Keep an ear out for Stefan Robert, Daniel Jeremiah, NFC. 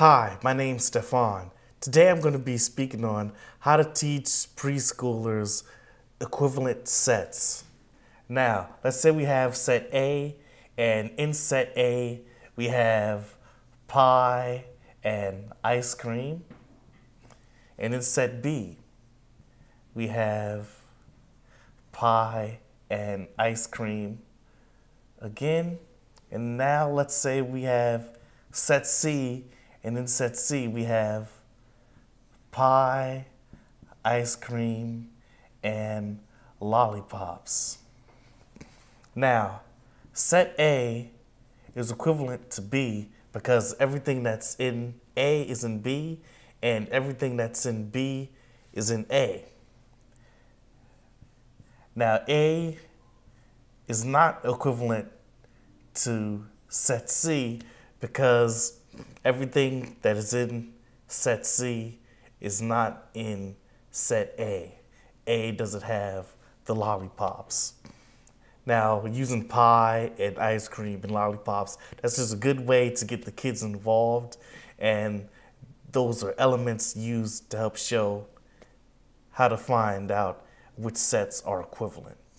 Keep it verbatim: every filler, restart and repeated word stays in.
Hi, my name's Stefan. Today I'm going to be speaking on how to teach preschoolers equivalent sets. Now, let's say we have set A, and in set A we have pie and ice cream. And in set B we have pie and ice cream again. And now let's say we have set C, and in set C we have pie, ice cream, and lollipops. Now, set A is equivalent to B because everything that's in A is in B, and everything that's in B is in A. Now, A is not equivalent to set C because everything that is in set C is not in set A. A doesn't have the lollipops. Now, using pie and ice cream and lollipops, that's just a good way to get the kids involved, and those are elements used to help show how to find out which sets are equivalent.